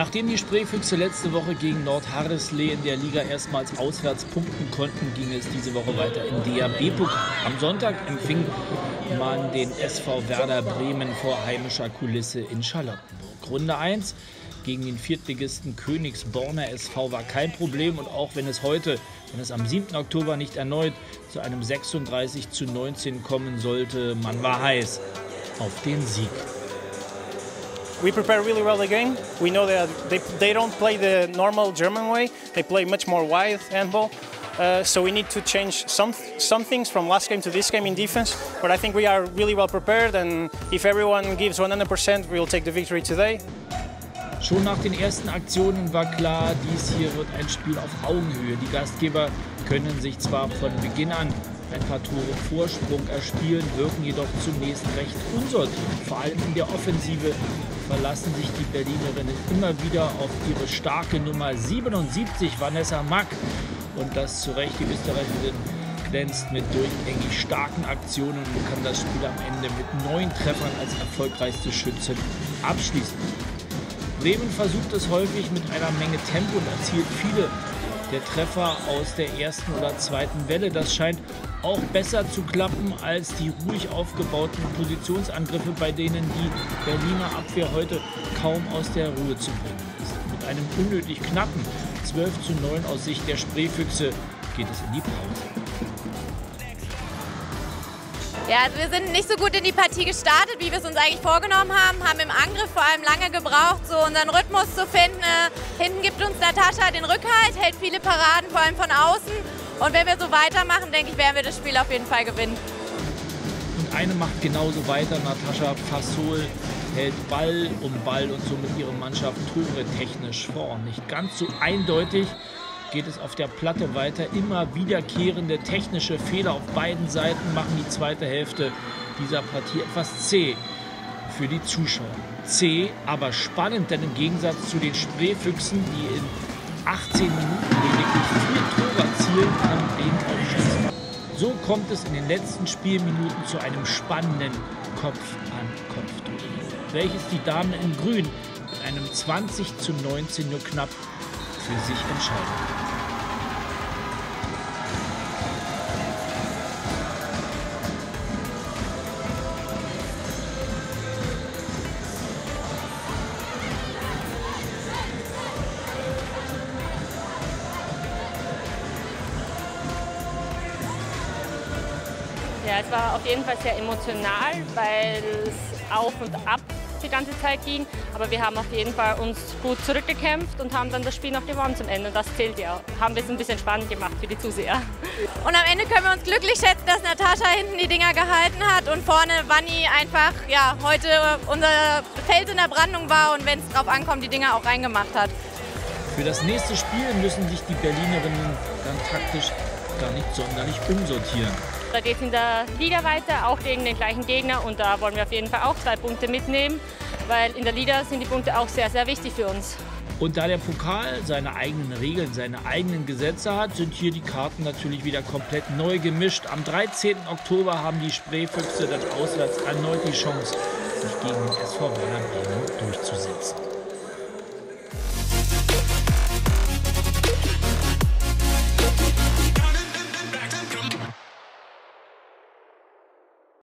Nachdem die Spreefüchse letzte Woche gegen Nordharslee in der Liga erstmals auswärts punkten konnten, ging es diese Woche weiter im DHB-Pokal. Am Sonntag empfing man den SV Werder Bremen vor heimischer Kulisse in Charlottenburg. Runde 1 gegen den Viertligisten Königsborner SV war kein Problem, und auch wenn es am 7. Oktober nicht erneut zu einem 36:19 kommen sollte, man war heiß auf den Sieg. We prepare really well the game. We know that they don't play the normal German way. They play much more wide handball. So we need to change some things from last game to this game in defense. But I think we are really well prepared, and if everyone gives 100%, we will take the victory today. Schon nach den ersten Aktionen war klar, dies hier wird ein Spiel auf Augenhöhe. Die Gastgeber können sich zwar von Beginn an ein paar Tore Vorsprung erspielen, wirken jedoch zunächst recht unsortiert. Vor allem in der Offensive verlassen sich die Berlinerinnen immer wieder auf ihre starke Nummer 77, Vanessa Mack. Und das zu Recht, die Österreicherin glänzt mit durchgängig starken Aktionen und kann das Spiel am Ende mit 9 Treffern als erfolgreichste Schützin abschließen. Bremen versucht es häufig mit einer Menge Tempo und erzielt viele der Treffer aus der ersten oder zweiten Welle. Das scheint auch besser zu klappen als die ruhig aufgebauten Positionsangriffe, bei denen die Berliner Abwehr heute kaum aus der Ruhe zu bringen ist. Mit einem unnötig knappen 12:9 aus Sicht der Spreefüchse geht es in die Pause. Ja, wir sind nicht so gut in die Partie gestartet, wie wir es uns eigentlich vorgenommen haben. Haben im Angriff vor allem lange gebraucht, so unseren Rhythmus zu finden. Hinten gibt uns Natascha den Rückhalt, hält viele Paraden, vor allem von außen. Und wenn wir so weitermachen, denke ich, werden wir das Spiel auf jeden Fall gewinnen. Und eine macht genauso weiter. Natascha Passol hält Ball um Ball und somit ihre Mannschaft Tore technisch vor. Nicht ganz so eindeutig geht es auf der Platte weiter. Immer wiederkehrende technische Fehler auf beiden Seiten machen die zweite Hälfte dieser Partie etwas zäh für die Zuschauer. Zäh, aber spannend, denn im Gegensatz zu den Spreefüchsen, die in 18 Minuten lediglich 4 Tore erzielen, an den Torschützen. So kommt es in den letzten Spielminuten zu einem spannenden Kopf-an-Kopf-Duell, welches die Damen in Grün mit einem 20:19 nur knapp für sich entscheiden. Ja, es war auf jeden Fall sehr emotional, weil es auf und ab die ganze Zeit ging. Aber wir haben auf jeden Fall uns gut zurückgekämpft und haben dann das Spiel noch gewonnen zum Ende. Und das zählt ja. Haben wir es ein bisschen spannend gemacht für die Zuseher. Und am Ende können wir uns glücklich schätzen, dass Natascha hinten die Dinger gehalten hat und vorne Vanni einfach, ja, heute unser Fels in der Brandung war und wenn es drauf ankommt, die Dinger auch reingemacht hat. Für das nächste Spiel müssen sich die Berlinerinnen dann taktisch gar nicht sonderlich umsortieren. Da geht es in der Liga weiter, auch gegen den gleichen Gegner, und da wollen wir auf jeden Fall auch 2 Punkte mitnehmen, weil in der Liga sind die Punkte auch sehr, sehr wichtig für uns. Und da der Pokal seine eigenen Regeln, seine eigenen Gesetze hat, sind hier die Karten natürlich wieder komplett neu gemischt. Am 13. Oktober haben die Spreefüchse dann auswärts erneut die Chance, sich gegen den SV Werder Bremen durchzusetzen.